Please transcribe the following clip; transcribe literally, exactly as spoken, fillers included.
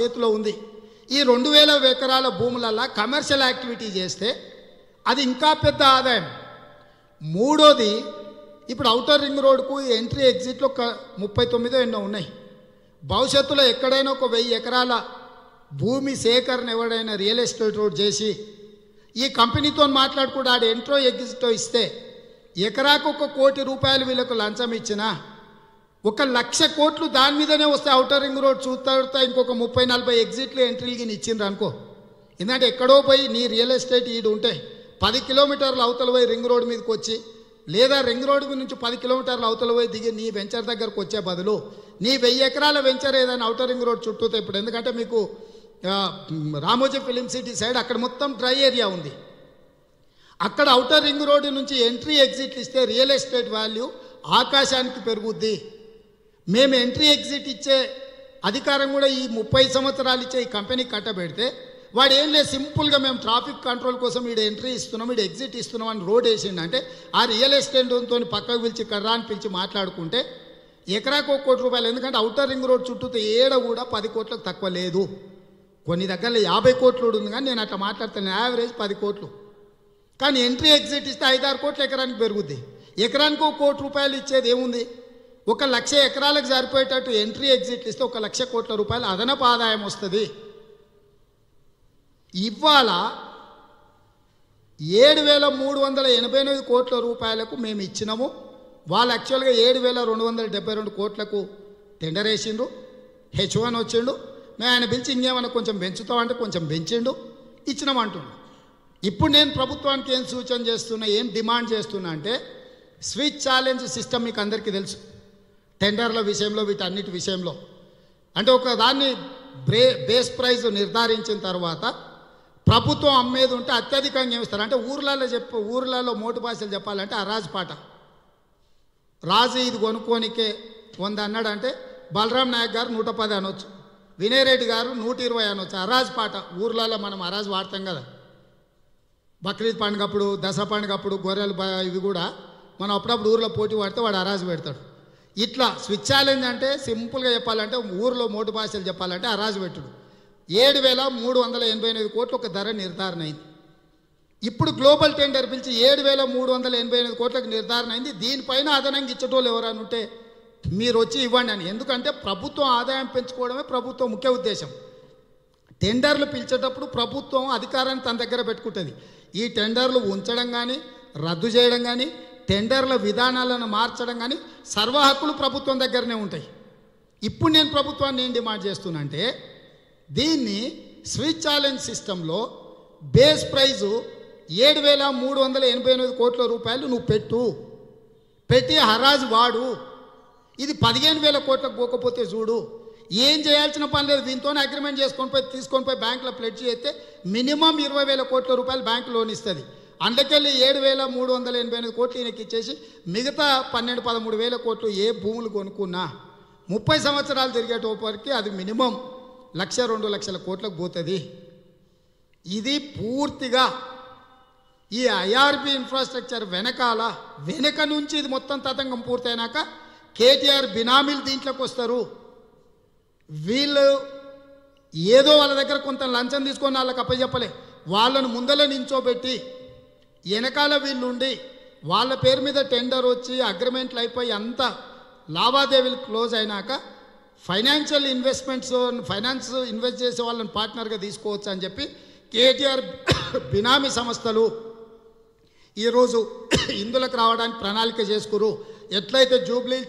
చేతిలో ఉంది ఈ రెండు వేల ఎకరాల భూములల్ల కమర్షియల్ యాక్టివిటీ చేస్తే అది ఇంకా పెద్ద ఆదాయం మూడోది ఇప్పుడు అవుటర్ రింగ్ రోడ్ కు ఎంట్రీ ఎగ్జిట్ లో ముప్పై తొమ్మిది ఎన్నో ఉన్నాయి భవిష్యత్తులో ఎక్కడైనా ఒక వెయ్యి ఎకరాల భూమి సేకరణ ఎవరైనా రియల్ ఎస్టేట్ రోడ్ చేసి ఈ కంపెనీతో మాట్లాడుకోడా ఆ ఎంట్రీ ఎగ్జిట్ ఇస్తే ఎకరాకు ఒక కోటి రూపాయలు వీళ్ళకు లంచం ఇచ్చినా ఒక లక్ష కోట్లు దాని మీదనే వస్తే అవుటర్ రింగ్ రోడ్ చూస్తారుతా ఇంకొక ముప్పై నలభై ఎగ్జిట్లు ఎంట్రీలుకి ఇచ్చినారు అనుకో ఎందుకంటే ఎక్కడో పోయి నీ రియల్ ఎస్టేట్ ఈడు ఉంటే పది కిలోమీటర్ల అవతల పోయి రింగ్ రోడ్ మీదకి వచ్చి లేదా రింగ్ రోడ్ నుంచి పది కిలోమీటర్ల అవతల పోయి దిగి నీ వెంచర్ దగ్గరకు వచ్చే బదులు నీ వెయ్యి ఎకరాల వెంచర్ ఏదైనా అవుటర్ రింగ్ రోడ్ చుట్టూతో ఇప్పుడు ఎందుకంటే మీకు రామోజీ ఫిలిం సిటీ సైడ్ అక్కడ మొత్తం డ్రై ఏరియా ఉంది అక్కడ అవుటర్ రింగ్ రోడ్ నుంచి ఎంట్రీ ఎగ్జిట్లు ఇస్తే రియల్ ఎస్టేట్ వాల్యూ ఆకాశానికి పెరుగుద్ది మేము ఎంట్రీ ఎగ్జిట్ ఇచ్చే అధికారం కూడా ఈ ముప్పై సంవత్సరాలు ఇచ్చే ఈ కంపెనీ కట్టబెడితే వాడు ఏం లేదు సింపుల్గా మేము ట్రాఫిక్ కంట్రోల్ కోసం వీడు ఎంట్రీ ఇస్తున్నాం వీడు ఎగ్జిట్ ఇస్తున్నాం అని రోడ్ వేసిండంటే ఆ రియల్ ఎస్టేట్తో పక్కకు పిలిచి కర్రా అని పిలిచి మాట్లాడుకుంటే ఎకరాకు ఒక కోటి రూపాయలు ఎందుకంటే అవుటర్ రింగ్ రోడ్ చుట్టూతో ఏడ కూడా పది కోట్లకు తక్కువ లేదు కొన్ని దగ్గర యాభై కోట్లు ఉంది కానీ నేను అట్లా మాట్లాడుతాను యావరేజ్ పది కోట్లు కానీ ఎంట్రీ ఎగ్జిట్ ఇస్తే ఐదారు కోట్ల ఎకరానికి పెరుగుద్ది ఎకరానికి ఒక కోటి రూపాయలు ఇచ్చేది ఏముంది ఒక లక్ష ఎకరాలకు సరిపోయేటట్టు ఎంట్రీ ఎగ్జిట్లు ఇస్తే ఒక లక్ష కోట్ల రూపాయలు అదనపు ఆదాయం వస్తుంది ఇవాళ ఏడు వేల మూడు వందల ఎనభై ఎనిమిది కోట్ల రూపాయలకు మేము ఇచ్చినాము వాళ్ళు యాక్చువల్గా ఏడు వేల రెండు వందల డెబ్బై రెండు కోట్లకు టెండర్ వేసిండ్రు హెచ్ వన్ వచ్చిండు మేము ఆయన పిలిచి ఇంకేమన్నా కొంచెం పెంచుతామంటే కొంచెం పెంచిండు ఇచ్చినామంటుండు ఇప్పుడు నేను ప్రభుత్వానికి ఏం సూచన చేస్తున్నా ఏం డిమాండ్ చేస్తున్నా అంటే స్విచ్ ఛాలెంజ్ సిస్టమ్ మీకు అందరికీ తెలుసు టెండర్ల విషయంలో వీటన్నిటి విషయంలో అంటే ఒక దాన్ని బ్రే బేస్ ప్రైజ్ నిర్ధారించిన తర్వాత ప్రభుత్వం అమ్మేది ఉంటే అత్యధికంగా ఏమిస్తారు అంటే ఊర్లలో చెప్ప ఊర్లలో మోటు భాషలు చెప్పాలంటే ఆ రాజు పాట రాజు ఇది కొనుక్కోనికే వంద అన్నాడంటే బలరాం నాయక్ గారు నూట పది అనొచ్చు వినయరెడ్డి గారు నూట ఇరవై అనొచ్చు అరాజు పాట ఊర్లలో మనం అరాజు వాడతాం కదా బక్రీద్ పండుగప్పుడు దసరా పండుగప్పుడు గొర్రెలు ఇవి కూడా మనం అప్పుడప్పుడు ఊర్లో పోటీ పడితే వాడు అరాజు పెడతాడు ఇట్లా స్విచ్ ఛాలెంజ్ అంటే సింపుల్గా చెప్పాలంటే ఊర్లో మోటు భాషలు చెప్పాలంటే అరాజు పెట్టుడు ఏడు వేల మూడు వందల ఎనభై ఎనిమిది కోట్లు ఒక ధర నిర్ధారణ అయింది ఇప్పుడు గ్లోబల్ టెండర్ పిలిచి ఏడు వేల మూడు వందల ఎనభై ఎనిమిది కోట్లకు నిర్ధారణ అయింది దీనిపైన అదనంగా ఇచ్చేటోళ్ళు ఎవరని ఉంటే మీరు వచ్చి ఇవ్వండి అని ఎందుకంటే ప్రభుత్వం ఆదాయం పెంచుకోవడమే ప్రభుత్వం ముఖ్య ఉద్దేశం టెండర్లు పిలిచేటప్పుడు ప్రభుత్వం అధికారాన్ని తన దగ్గర పెట్టుకుంటుంది ఈ టెండర్లు ఉంచడం కానీ రద్దు చేయడం కానీ టెండర్ల విధానాలను మార్చడం కానీ సర్వ హక్కులు ప్రభుత్వం దగ్గరనే ఉంటాయి ఇప్పుడు నేను ప్రభుత్వాన్ని ఏం డిమాండ్ చేస్తున్నా అంటే దీన్ని స్విచ్ ఛాలెంజ్ సిస్టంలో బేస్ ప్రైజు ఏడు వేల మూడు వందల ఎనభై ఎనిమిది కోట్ల రూపాయలు నువ్వు పెట్టు పెట్టి హరాజు వాడు ఇది పదిహేను వేల కోట్లకు పోకపోతే చూడు ఏం చేయాల్సిన పని లేదు దీంతో అగ్రిమెంట్ చేసుకొని పోయి తీసుకొని పోయి బ్యాంకులో ప్లెడ్జ్ చేస్తే మినిమం ఇరవై వేల కోట్ల రూపాయలు బ్యాంకు లోన్ ఇస్తుంది అందుకెళ్ళి ఏడు వేల మూడు వందల ఎనభై ఎనిమిది కోట్లు ఈయనకి ఇచ్చేసి మిగతా పన్నెండు పదమూడు వేల కోట్లు ఏ భూములు కొనుక్కున్నా ముప్పై సంవత్సరాలు తిరిగేటప్పటికి అది మినిమం లక్ష రెండు లక్షల కోట్లకు పోతుంది ఇది పూర్తిగా ఈ ఐఆర్బి ఇన్ఫ్రాస్ట్రక్చర్ వెనకాల వెనక నుంచి ఇది మొత్తం తతంగం పూర్తయినాక కేటీఆర్ బినామీలు దీంట్లోకి వస్తారు వీళ్ళు ఏదో వాళ్ళ దగ్గర కొంత లంచం తీసుకొని వాళ్ళకి అప్పచెప్పలే వాళ్ళను ముందలే నించోబెట్టి వెనకాల వీళ్ళుండి వాళ్ళ పేరు మీద టెండర్ వచ్చి అగ్రిమెంట్లు అయిపోయి అంత లావాదేవీలు క్లోజ్ అయినాక ఫైనాన్షియల్ ఇన్వెస్ట్మెంట్స్ ఫైనాన్స్ ఇన్వెస్ట్ చేసే వాళ్ళని పార్ట్నర్గా తీసుకోవచ్చు అని చెప్పి కేటీఆర్ బినామీ సంస్థలు ఈరోజు ఇందులోకి రావడానికి ప్రణాళిక చేసుకురు ఎట్లయితే జూబ్లీ